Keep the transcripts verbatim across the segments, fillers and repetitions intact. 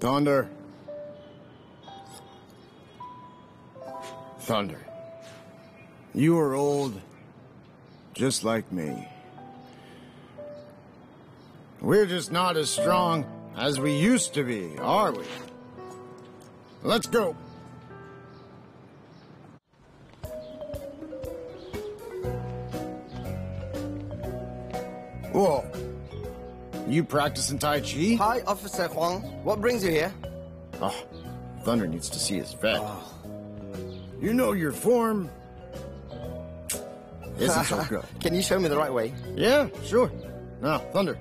Thunder. Thunder. You are old, just like me. We're just not as strong as we used to be, are we? Let's go. Whoa. You practicing Tai Chi? Hi, Officer Huang. What brings you here? Oh, Thunder needs to see his vet. Oh. You know your form isn't so good. Can you show me the right way? Yeah, sure. Now, Thunder,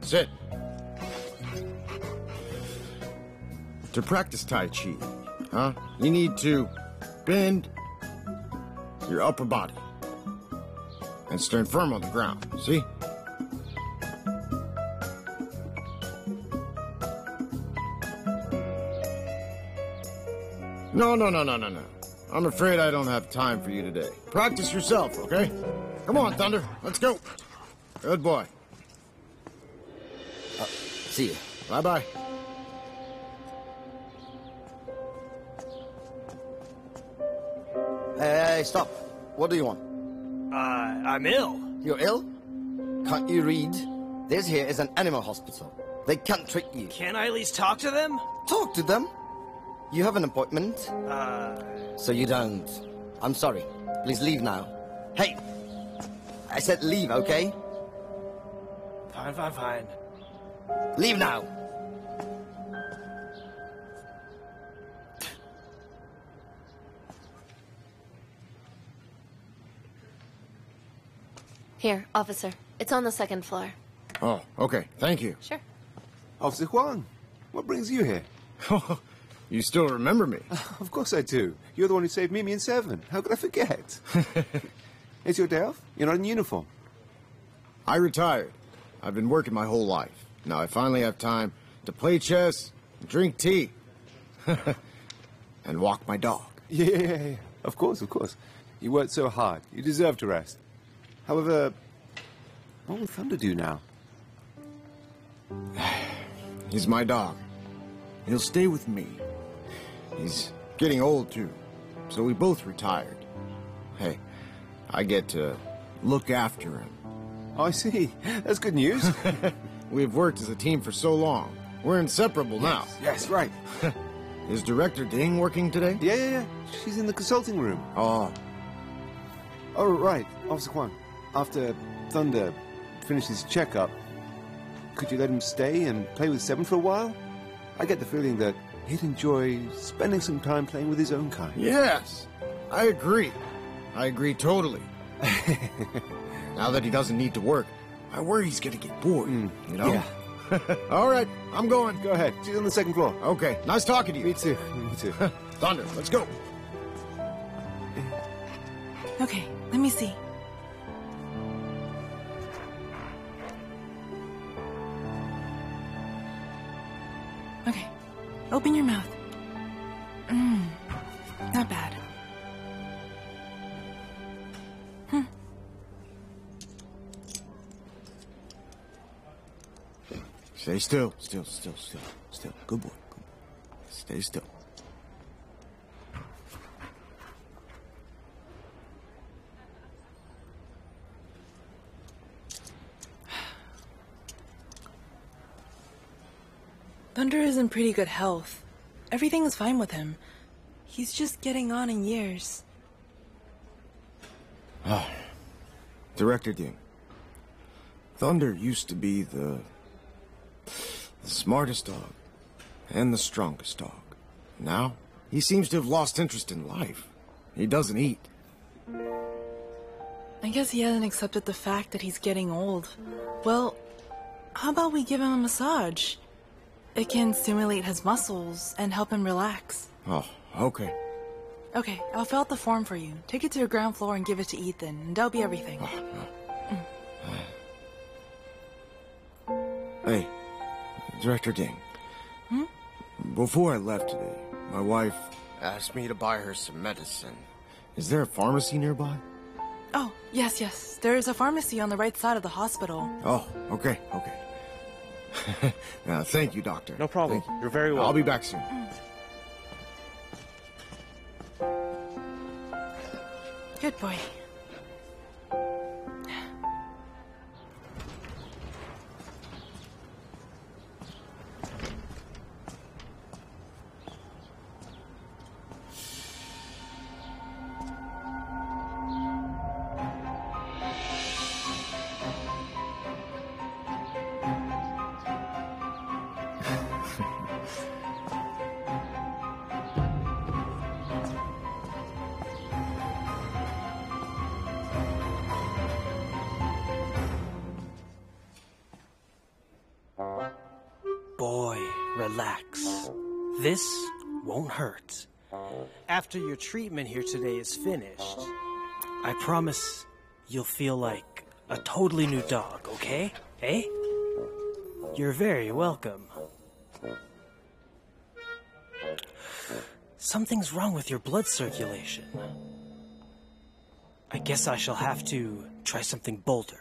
sit. To practice Tai Chi, huh? You need to bend your upper body and stand firm on the ground, see? No, no, no, no, no, no. I'm afraid I don't have time for you today. Practice yourself, okay? Come on, Thunder. Let's go. Good boy. Uh, see you. Bye-bye. Hey, hey, stop. What do you want? Uh, I'm ill. You're ill? Can't you read? This here is an animal hospital. They can't treat you. Can I at least talk to them? Talk to them? You have an appointment? Uh... So you don't. I'm sorry. Please leave now. Hey! I said leave, okay? Fine, fine, fine. Leave now! Here, officer. It's on the second floor. Oh, okay. Thank you. Sure. Officer Huang, what brings you here? You still remember me? Of course I do. You're the one who saved Mimi and Seven. How could I forget? It's your day off. You're not in uniform. I retired. I've been working my whole life. Now I finally have time to play chess, drink tea, and walk my dog. Yeah, yeah, yeah. Of course, of course. You worked so hard. You deserve to rest. However, what will Thunder do now? He's my dog. He'll stay with me. He's getting old, too, so we both retired. Hey, I get to look after him. Oh, I see. That's good news. We've worked as a team for so long. We're inseparable now. Yes, yes, right. Is Director Ding working today? Yeah, yeah, yeah. She's in the consulting room. Oh. Oh, right. Officer Kwan, after Thunder finishes his checkup, could you let him stay and play with Seven for a while? I get the feeling that he'd enjoy spending some time playing with his own kind. Yes, I agree. I agree totally. Now that he doesn't need to work, I worry he's going to get bored, mm, you know? Yeah. All right, I'm going. Go ahead. She's on the second floor. Okay, nice talking to you. Me too. Me too. Thunder, let's go. Okay, let me see. Okay, open your mouth. Mm, not bad. Hmm. Stay still, still, still, still, still. Good boy. Good boy. Stay still. Thunder is in pretty good health. Everything's fine with him. He's just getting on in years. Ah. Director Ding. Thunder used to be the, the smartest dog and the strongest dog. Now, he seems to have lost interest in life. He doesn't eat. I guess he hasn't accepted the fact that he's getting old. Well, how about we give him a massage? It can stimulate his muscles and help him relax. Oh, okay. Okay, I'll fill out the form for you. Take it to the ground floor and give it to Ethan, and that'll be everything. Oh, no. Mm. Hey, Director Ding. Hmm? Before I left today, my wife asked me to buy her some medicine. Is there a pharmacy nearby? Oh, yes, yes. There is a pharmacy on the right side of the hospital. Oh, okay, okay. uh, thank you, Doctor. No problem. You. You're very welcome. I'll be back soon. Good boy. This won't hurt. After your treatment here today is finished, I promise you'll feel like a totally new dog, okay? Eh? You're very welcome. Something's wrong with your blood circulation. I guess I shall have to try something bolder.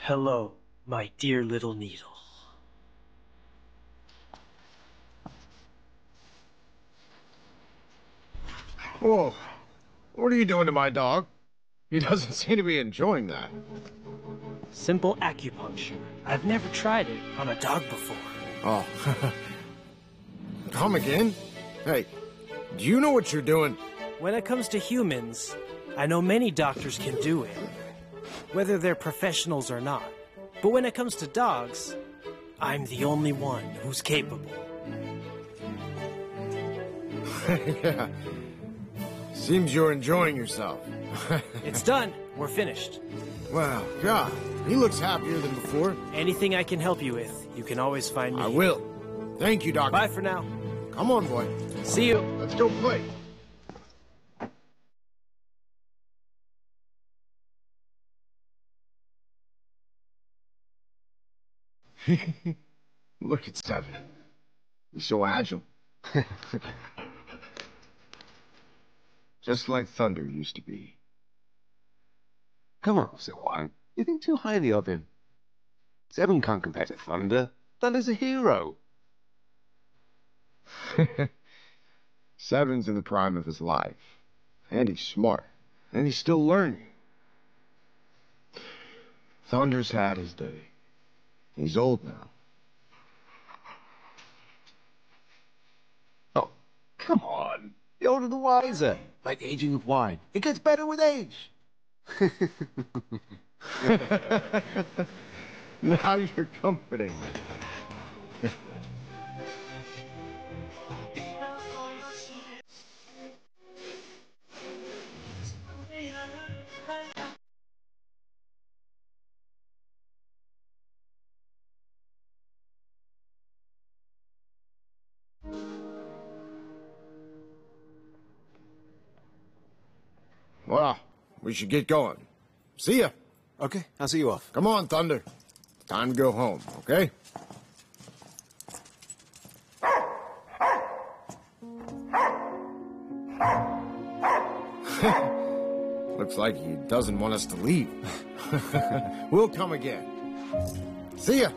Hello, my dear little needle. Whoa, what are you doing to my dog? He doesn't seem to be enjoying that. Simple acupuncture. I've never tried it on a dog before. Oh, come again? Hey, do you know what you're doing? When it comes to humans, I know many doctors can do it, whether they're professionals or not. But when it comes to dogs, I'm the only one who's capable. Yeah. Seems you're enjoying yourself. It's done. We're finished. Wow, God. He looks happier than before. Anything I can help you with, you can always find me. I will. Thank you, Doctor. Bye for now. Come on, boy. See you. Let's go play. Look at Seven. He's so agile. Just like Thunder used to be. Come on, Sir Juan. You think too highly of him. Seven can't compare to Thunder. Thunder's a hero. Seven's in the prime of his life. And he's smart. And he's still learning. Thunder's had his day. He's old now. Oh, come on. The older the wiser. Like aging of wine. It gets better with age. Now you're comforting me. Well, we should get going. See ya. Okay, I'll see you off. Come on, Thunder. Time to go home, okay? Looks like he doesn't want us to leave. We'll come again. See ya.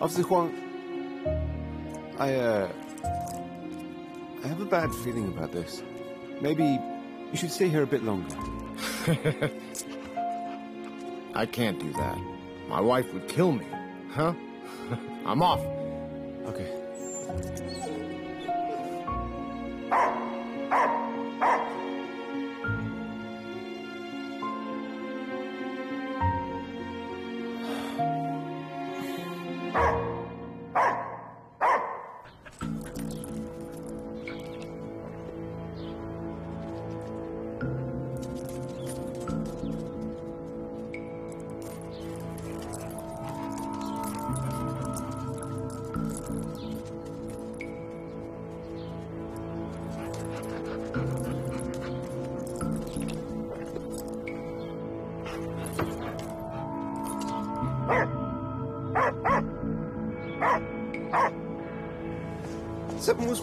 Officer Huang, I, uh, I have a bad feeling about this. Maybe you should stay here a bit longer. I can't do that. My wife would kill me. Huh? I'm off. Okay.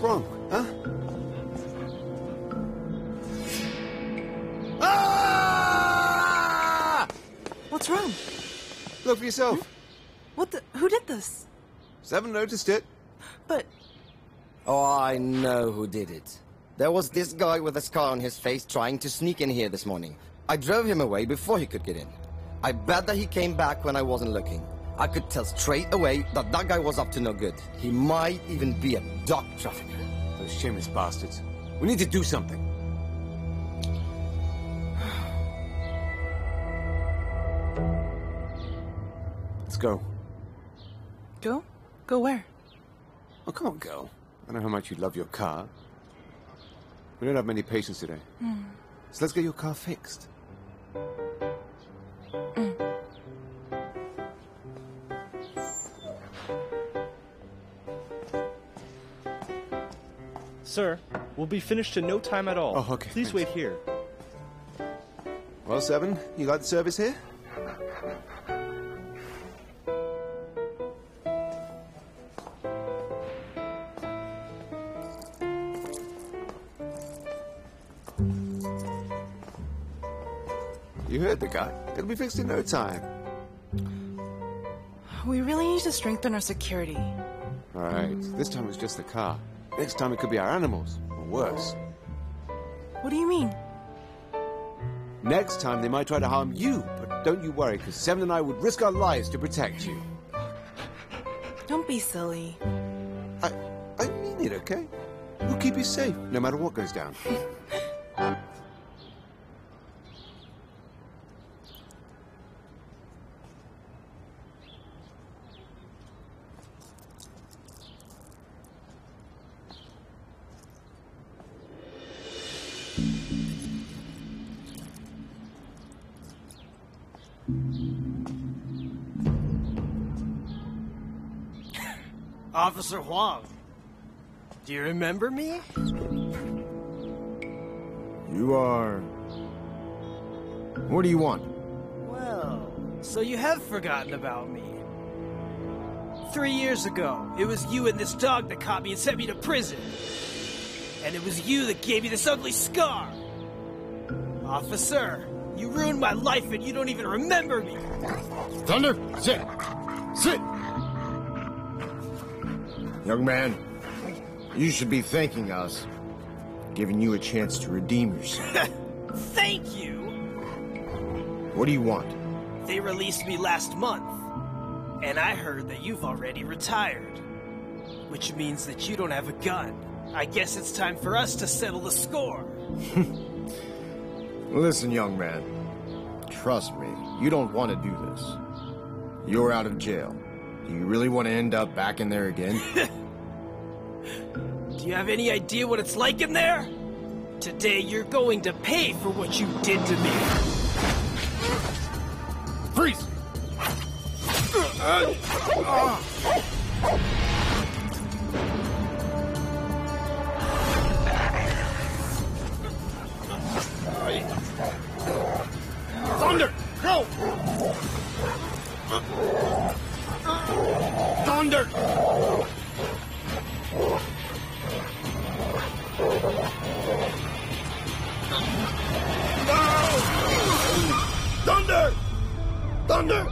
wrong, huh? Ah! What's wrong? Look for yourself. Hmm? What the? Who did this? Seven noticed it. But... Oh, I know who did it. There was this guy with a scar on his face trying to sneak in here this morning. I drove him away before he could get in. I bet that he came back when I wasn't looking. I could tell straight away that that guy was up to no good. He might even be a dog trafficker. Those shameless bastards. We need to do something. Let's go. Go? Go where? Oh, come on, girl. I know how much you love your car. We don't have many patients today. Mm. So let's get your car fixed. Mm. Sir, we'll be finished in no time at all. Oh, okay. Please thanks. Wait here. Well, Seven, you got the service here? You heard the guy. It'll be fixed in no time. We really need to strengthen our security. All right. This time it's just the car. Next time it could be our animals, or worse. What do you mean? Next time they might try to harm you, but don't you worry, because Seven and I would risk our lives to protect you. Don't be silly. I, I mean it, okay? We'll keep you safe, no matter what goes down. Officer Huang, do you remember me? You are... What do you want? Well, so you have forgotten about me. Three years ago, it was you and this dog that caught me and sent me to prison. And it was you that gave me this ugly scar. Officer, you ruined my life and you don't even remember me. Thunder, sit! Sit! Young man, you should be thanking us, giving you a chance to redeem yourself. Thank you! What do you want? They released me last month, and I heard that you've already retired, which means that you don't have a gun. I guess it's time for us to settle the score. Listen, young man, trust me, you don't want to do this. You're out of jail. Do you really want to end up back in there again? Do you have any idea what it's like in there? Today you're going to pay for what you did to me. Freeze! Uh, uh, uh. Thunder! No! Thunder! No! Thunder! Thunder!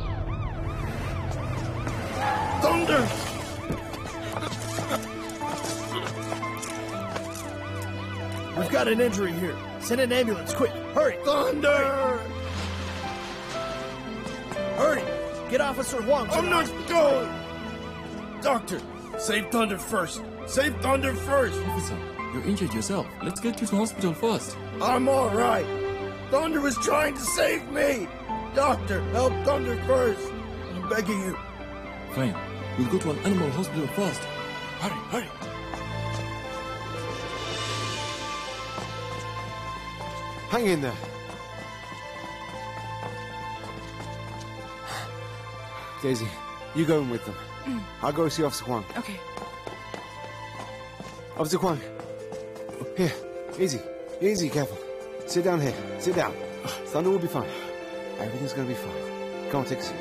Thunder! We've got an injury here. Send an ambulance, quick! Hurry! Thunder! Hurry! Hurry. Get Officer Huang! I'm not going! Doctor, save Thunder first! Save Thunder first! Officer, you injured yourself. Let's get you to hospital first. I'm alright! Thunder was trying to save me! Doctor, help Thunder first! I'm begging you. Fine. We'll go to an animal hospital first. Hurry, hurry! Hang in there. Daisy, you go in with them. Mm. I'll go see Officer Kwan. Okay. Officer Kwan. Here. Easy. Easy, careful. Sit down here. Sit down. Thunder will be fine. Everything's gonna be fine. Come on, take a seat.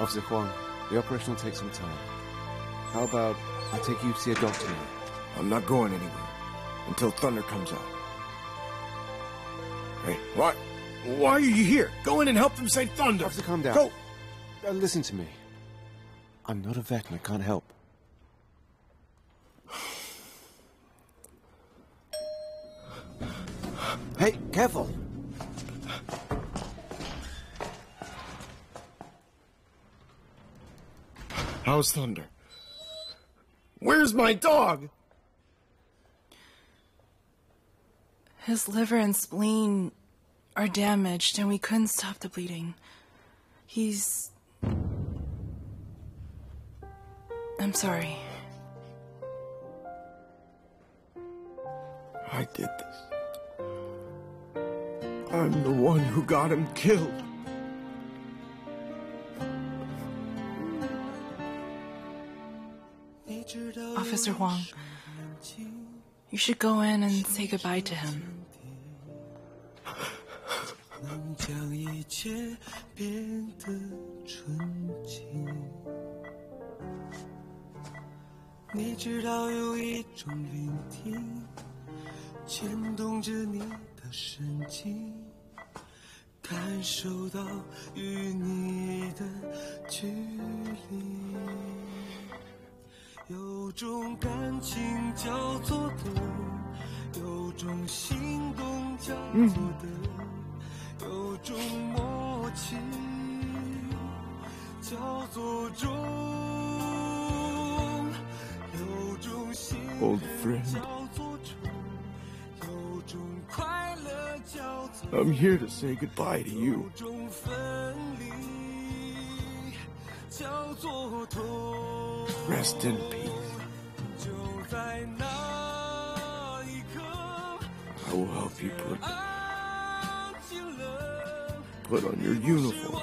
Officer Huang, the operation will take some time. How about I take you to see a doctor now? I'm not going anywhere until Thunder comes out. Hey, what? Why are you here? Go in and help them save Thunder. Officer, calm down. Go. Uh, listen to me. I'm not a vet and I can't help. Hey, careful. How's Thunder? Where's my dog? His liver and spleen are damaged, and we couldn't stop the bleeding. He's... I'm sorry. I did this. I'm the one who got him killed. Officer Huang, you should go in and say goodbye to him. Mm. Old friend, I'm here to say goodbye to you. Rest in peace. I will help you put, put on your uniform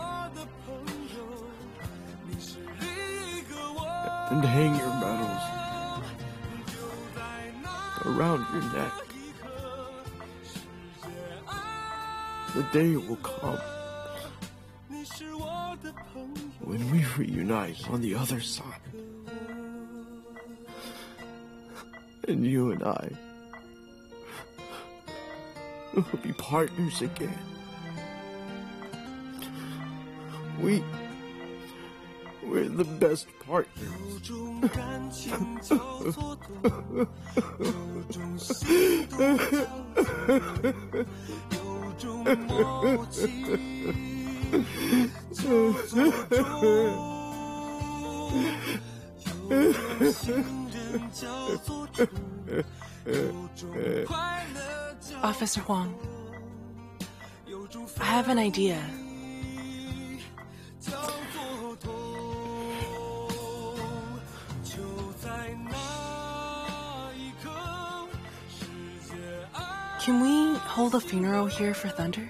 and hang your medals around your neck. The day will come when we reunite on the other side. And you and I will be partners again. We, we're the best partners. Officer Huang, I have an idea. Can we hold a funeral here for Thunder?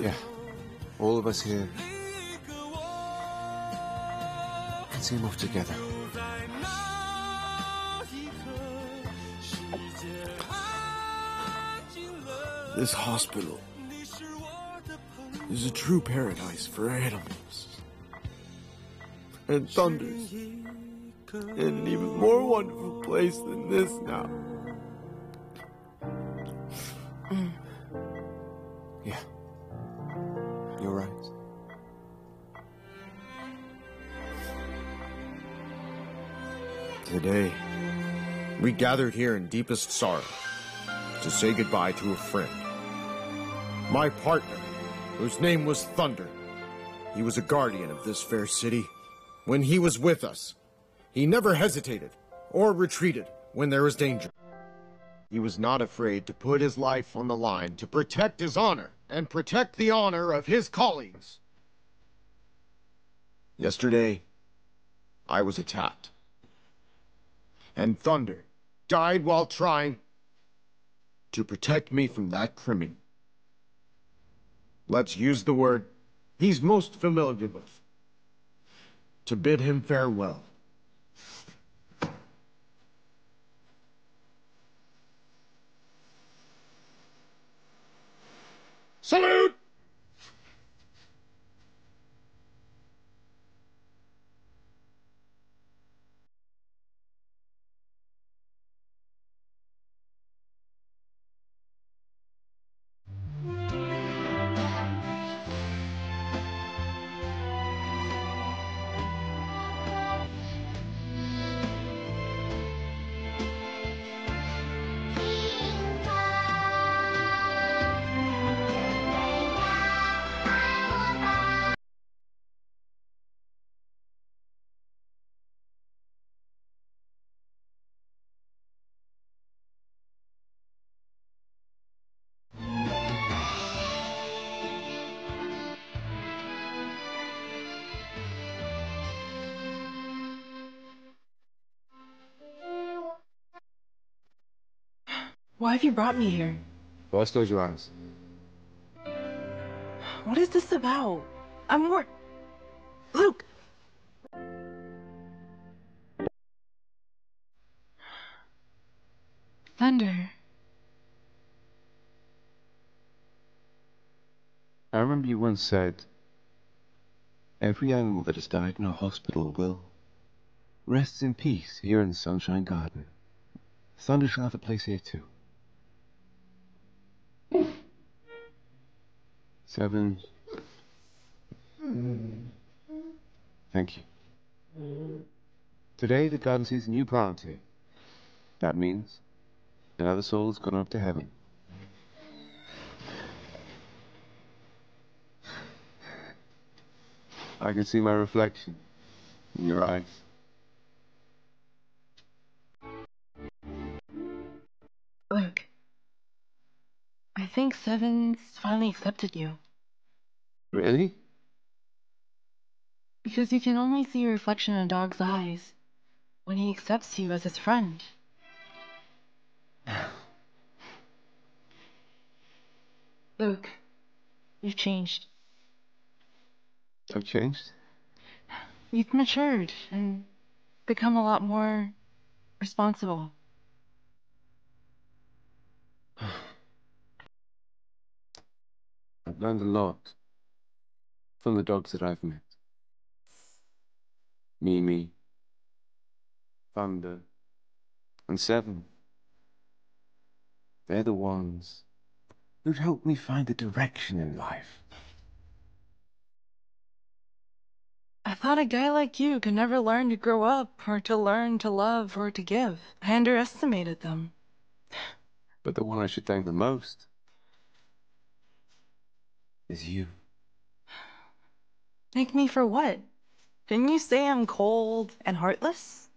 Yeah, all of us here can see him off together. This hospital is a true paradise for animals. And Thunder's in an even more wonderful place than this now. Mm. Yeah. You're right. Today, we gathered here in deepest sorrow to say goodbye to a friend. My partner, whose name was Thunder. He was a guardian of this fair city. When he was with us, he never hesitated or retreated when there was danger. He was not afraid to put his life on the line to protect his honor and protect the honor of his colleagues. Yesterday, I was attacked. And Thunder died while trying to protect me from that criminal. let's use the word he's most familiar with, to bid him farewell. Salute! Why have you brought me here? Boss told you honest. What is this about? I'm more... Luke! Thunder. I remember you once said, every animal that has died in a hospital will rest in peace here in the Sunshine Garden. Thunder shall have a place here too. Seven. Thank you. Today the garden sees a new plant here. That means another soul has gone up to heaven. I can see my reflection in your eyes. Luke, I think Seven's finally accepted you. Really? Because you can only see your reflection in a dog's eyes when he accepts you as his friend. Luke, you've changed. I've changed? You've matured and become a lot more responsible. I've learned a lot from the dogs that I've met. Mimi, Thunder, and Seven. They're the ones who'd helped me find a direction in life. I thought a guy like you could never learn to grow up, or to learn to love, or to give. I underestimated them. But the one I should thank the most is you. Thank me for what? Didn't you say I'm cold and heartless?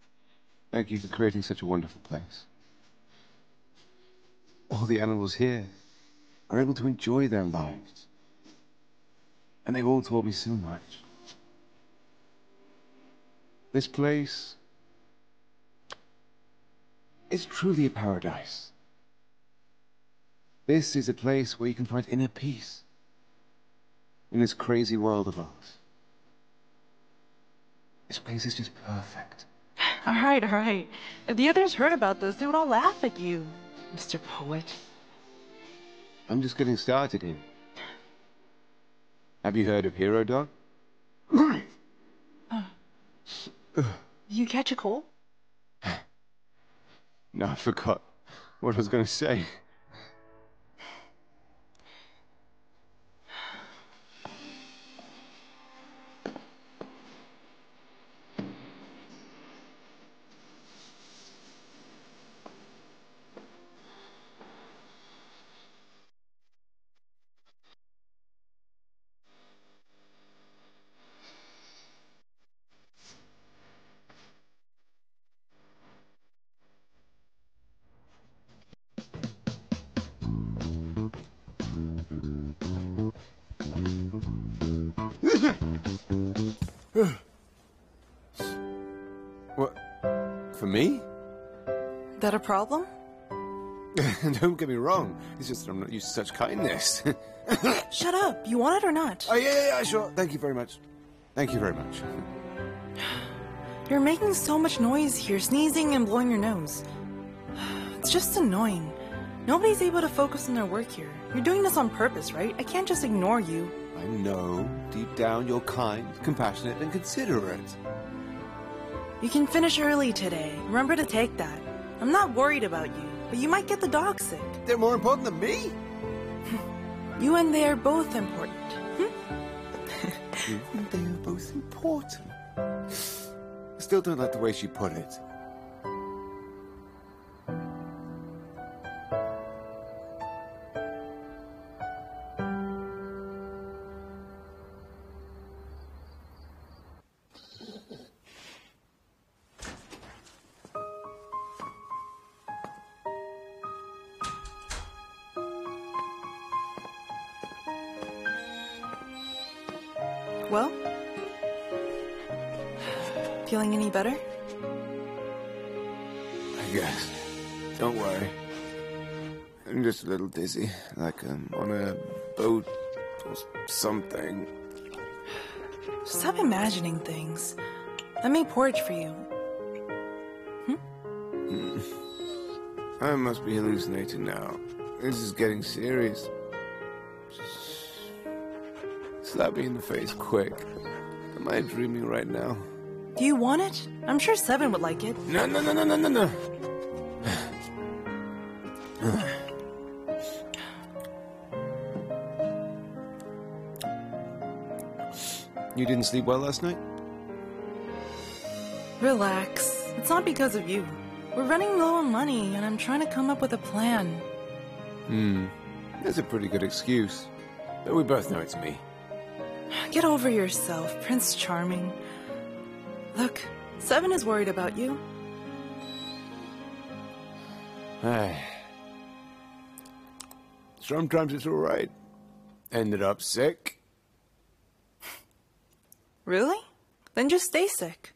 Thank you for creating such a wonderful place. All the animals here are able to enjoy their lives. And they've all taught me so much. This place is truly a paradise. This is a place where you can find inner peace in this crazy world of ours. This place is just perfect. Alright, alright. If the others heard about this, they would all laugh at you, Mister Poet. I'm just getting started here. Have you heard of Hero Dog? uh, Did you catch a cold? No, I forgot what I was going to say. What? For me? That a problem? Don't get me wrong, it's just that I'm not used to such kindness. Shut up! You want it or not? Oh, yeah, yeah, yeah, sure. Thank you very much. Thank you very much. You're making so much noise here, sneezing and blowing your nose. It's just annoying. Nobody's able to focus on their work here. You're doing this on purpose, right? I can't just ignore you. I know. Deep down, you're kind, compassionate, and considerate. You can finish early today. Remember to take that. I'm not worried about you, but you might get the dog sick. They're more important than me? You and they are both important. Hmm? You and they are both important. I still don't like the way she put it. Well? Feeling any better? I guess. Don't worry. I'm just a little dizzy, like I'm on a boat or something. Stop imagining things. I made porridge for you. Hmm? Mm. I must be hallucinating now. This is getting serious. Slap me in the face quick. Am I dreaming right now? Do you want it? I'm sure Seven would like it. No, no, no, no, no, no, no. You didn't sleep well last night? Relax. It's not because of you. We're running low on money, and I'm trying to come up with a plan. Hmm. That's a pretty good excuse. But we both know it's me. Get over yourself, Prince Charming. Look, Seven is worried about you. Hey. Sometimes it's all right. Ended up sick. Really? Then just stay sick.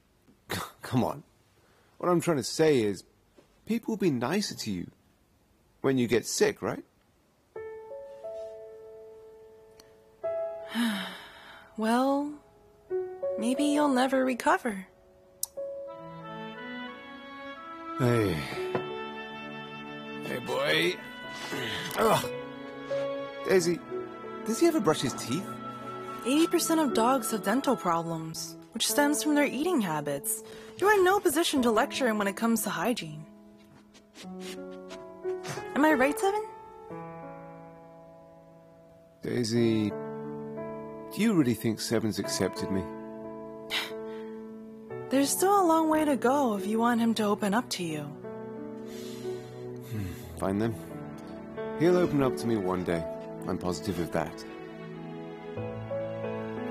Come on. What I'm trying to say is, people will be nicer to you when you get sick, right? Well, maybe you'll never recover. Hey. Hey, boy. Ugh. Daisy, does he ever brush his teeth? eighty percent of dogs have dental problems, which stems from their eating habits. You're in no position to lecture him when it comes to hygiene. Am I right, Seven? Daisy... Do you really think Seven's accepted me? There's still a long way to go if you want him to open up to you. Hmm, fine then. He'll open up to me one day. I'm positive of that.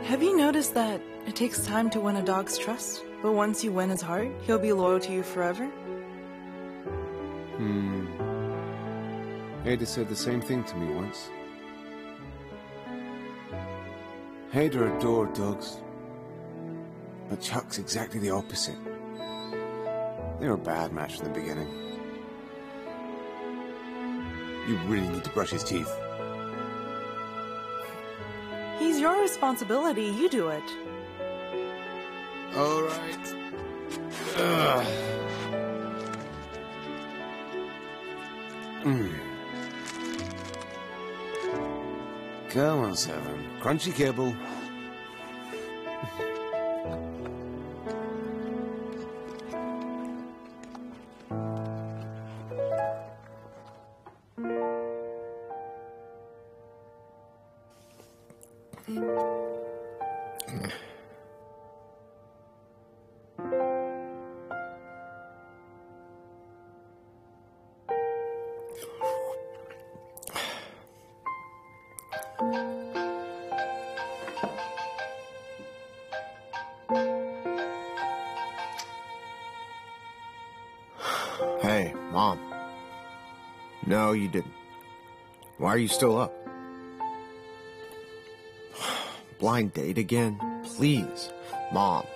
Have you noticed that it takes time to win a dog's trust? But once you win his heart, he'll be loyal to you forever? Hmm. Ada said the same thing to me once. Ada adored dogs, but Chuck's exactly the opposite. They were a bad match from the beginning. You really need to brush his teeth. He's your responsibility, you do it. All right. Ugh. Mm. Come on, Seven. Crunchy kibble. Hey, Mom. No, you didn't. Why are you still up? Blind date again? Please. Mom.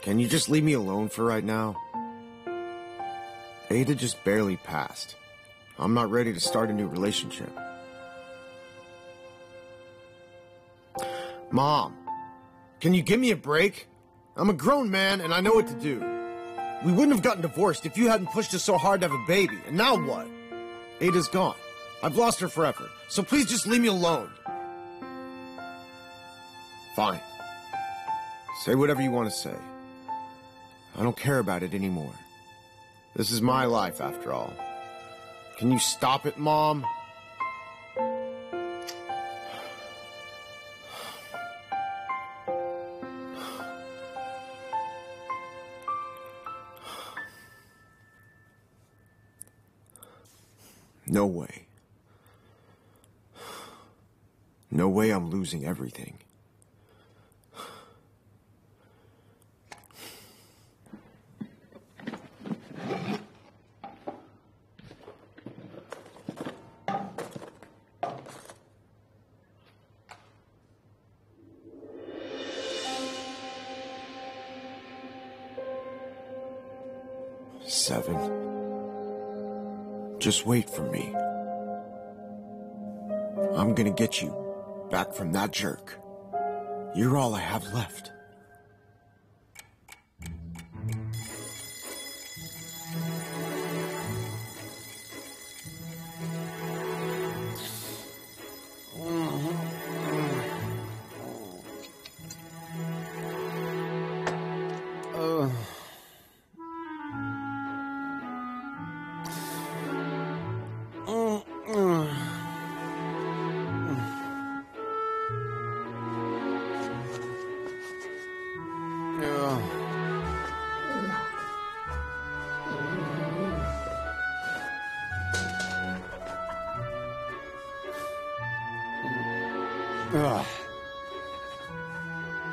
Can you just leave me alone for right now? Ada just barely passed. I'm not ready to start a new relationship. Mom, can you give me a break? I'm a grown man and I know what to do. We wouldn't have gotten divorced if you hadn't pushed us so hard to have a baby. And now what? Ada's gone. I've lost her forever. So please just leave me alone. Fine. Say whatever you want to say. I don't care about it anymore. This is my life, after all. Can you stop it, Mom? No way. No way I'm losing everything. Seven. Just wait for me. I'm gonna get you back from that jerk. You're all I have left.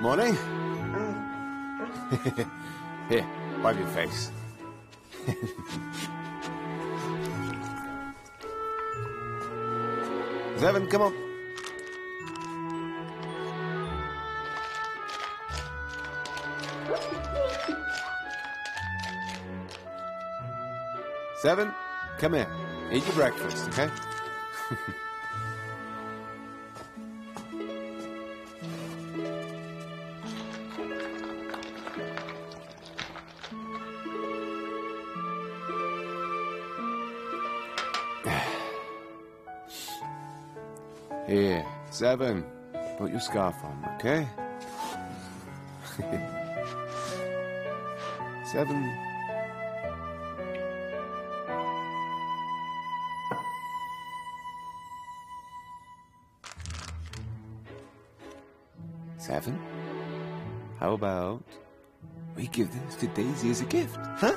Morning. Here, wipe your face. Seven, come on. Seven, come here. Eat your breakfast, okay? Here, Seven, put your scarf on, okay? Seven. Seven, how about we give this to Daisy as a gift, huh?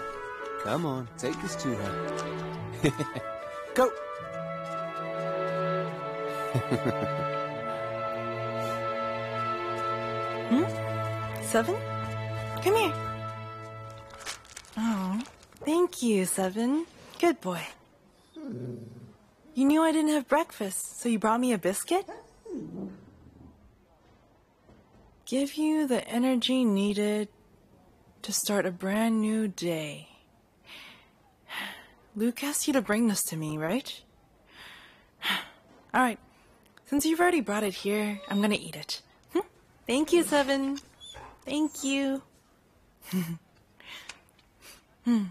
Come on, take this to her. Go! Hmm? Seven? Come here. Oh, thank you, Seven. Good boy. You knew I didn't have breakfast, so you brought me a biscuit? Give you the energy needed to start a brand new day. Luke asked you to bring this to me, right? All right. Since you've already brought it here, I'm gonna eat it. Hm? Thank you, Seven. Thank you. hmm.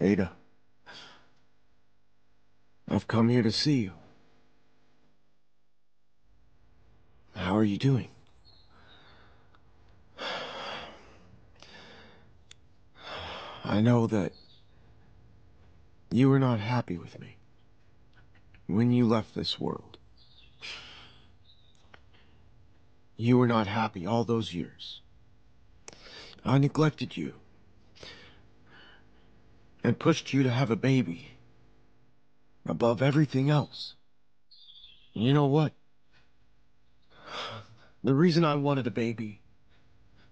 Ada, I've come here to see you. How are you doing? I know that you were not happy with me when you left this world. You were not happy all those years. I neglected you and pushed you to have a baby above everything else. You know what? The reason I wanted a baby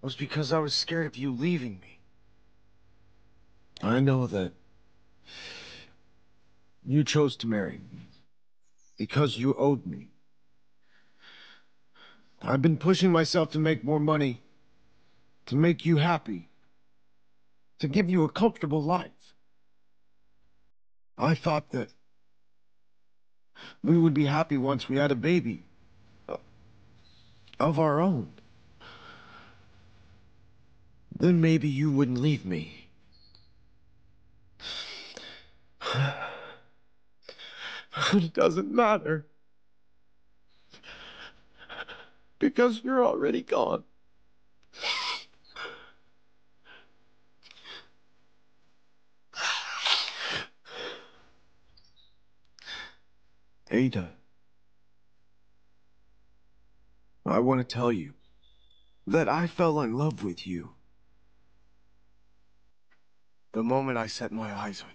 was because I was scared of you leaving me. I know that you chose to marry me because you owed me. I've been pushing myself to make more money, to make you happy, to give you a comfortable life. I thought that we would be happy once we had a baby of our own. Then maybe you wouldn't leave me. It doesn't matter. Because you're already gone. Ada, I want to tell you that I fell in love with you the moment I set my eyes on you.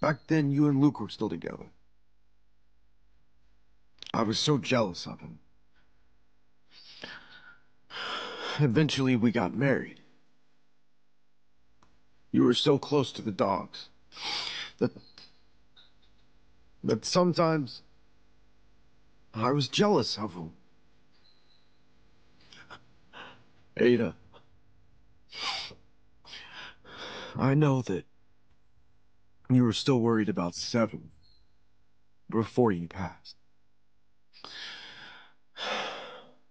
Back then, you and Luke were still together. I was so jealous of him. Eventually, we got married. You were so close to the dogs that, that sometimes I was jealous of him. Ada, I know that you were still worried about Seven before you passed.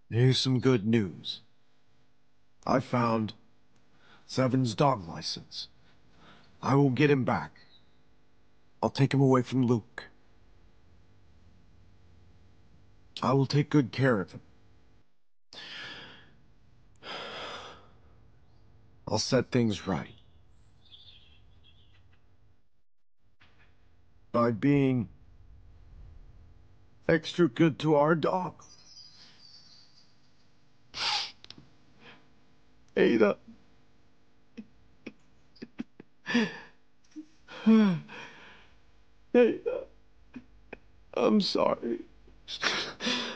Here's some good news. I found Seven's dog license. I will get him back. I'll take him away from Luke. I will take good care of him. I'll set things right. By being extra good to our dog. Ada. Ada. I'm sorry.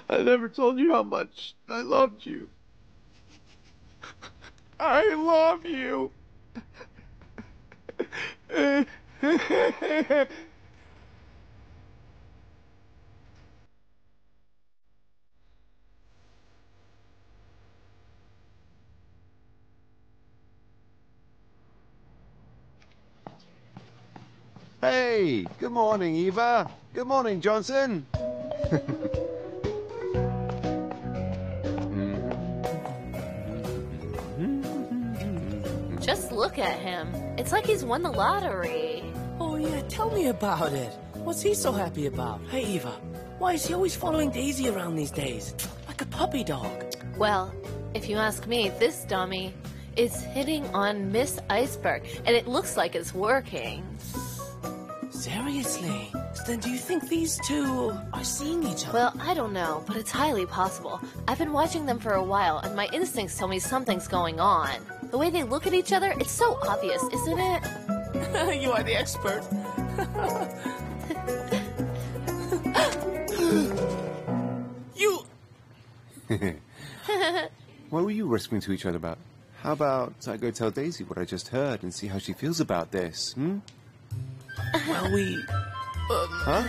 I never told you how much I loved you. I love you. Hey, good morning, Eva. Good morning, Johnson. Just look at him. It's like he's won the lottery. Oh, yeah, tell me about it. What's he so happy about? Hey, Eva, why is he always following Daisy around these days? Like a puppy dog. Well, if you ask me, this dummy is hitting on Miss Iceberg, and it looks like it's working. Seriously? Then do you think these two are seeing each other? Well, I don't know, but it's highly possible. I've been watching them for a while, and my instincts tell me something's going on. The way they look at each other, it's so obvious, isn't it? You are the expert. You... What were you whispering to each other about? How about I go tell Daisy what I just heard and see how she feels about this, hmm? Well, we... Um, huh?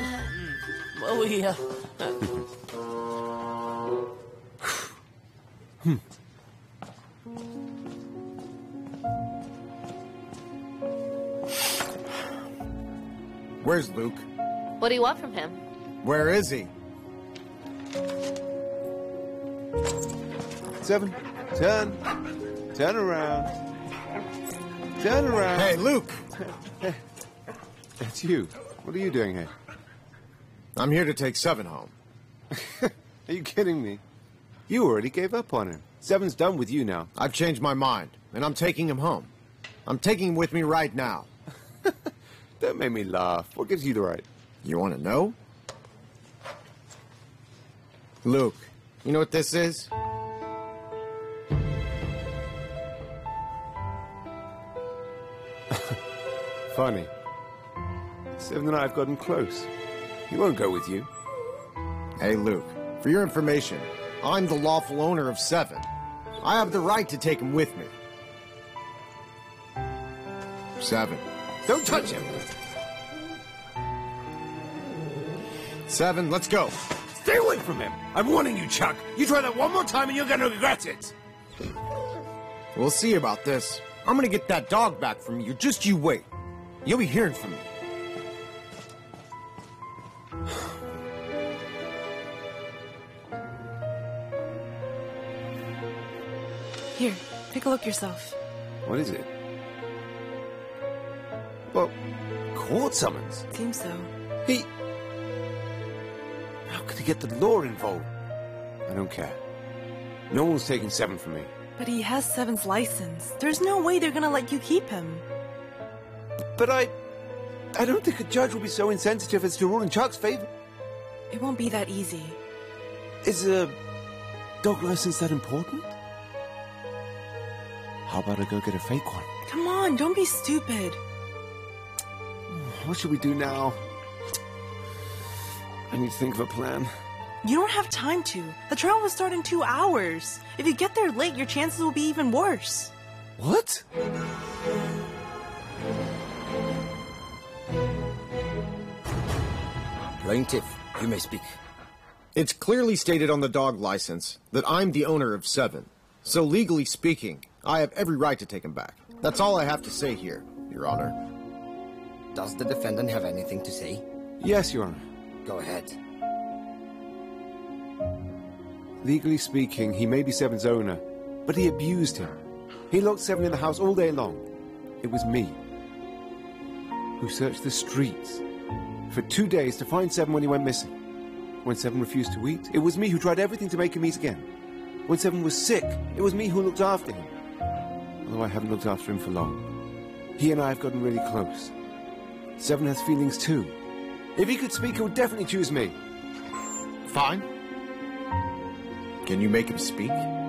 Well, we... Uh, hmm. Where's Luke? What do you want from him? Where is he? Seven, turn, turn around, turn around. Hey, Luke! That's you. What are you doing here? I'm here to take Seven home. Are you kidding me? You already gave up on him. Seven's done with you now. I've changed my mind, and I'm taking him home. I'm taking him with me right now. Don't make me laugh. What gives you the right? You want to know? Luke, you know what this is? Funny. Seven and I have gotten close. He won't go with you. Hey, Luke, for your information, I'm the lawful owner of Seven. I have the right to take him with me. Seven. Don't touch him! Seven, let's go. Stay away from him! I'm warning you, Chuck! You try that one more time and you're gonna regret it! We'll see about this. I'm gonna get that dog back from you, just you wait. You'll be hearing from me. Here, take a look yourself. What is it? Well, court summons? Seems so. He... How could he get the law involved? I don't care. No one's taking Seven from me. But he has Seven's license. There's no way they're gonna let you keep him. But I... I don't think a judge will be so insensitive as to rule in Chuck's favor. It won't be that easy. Is a dog license that important? How about I go get a fake one? Come on, don't be stupid. What should we do now? I need to think of a plan. You don't have time to. The trial will start in two hours. If you get there late, your chances will be even worse. What? Plaintiff, you may speak. It's clearly stated on the dog license that I'm the owner of Seven. So legally speaking, I have every right to take him back. That's all I have to say here, Your Honor. Does the defendant have anything to say? Yes, Your Honor. Go ahead. Legally speaking, he may be Seven's owner, but he abused him. He locked Seven in the house all day long. It was me who searched the streets for two days to find Seven when he went missing. When Seven refused to eat, it was me who tried everything to make him eat again. When Seven was sick, it was me who looked after him. Although I haven't looked after him for long. He and I have gotten really close. Seven has feelings too. If he could speak, he would definitely choose me. Fine. Can you make him speak?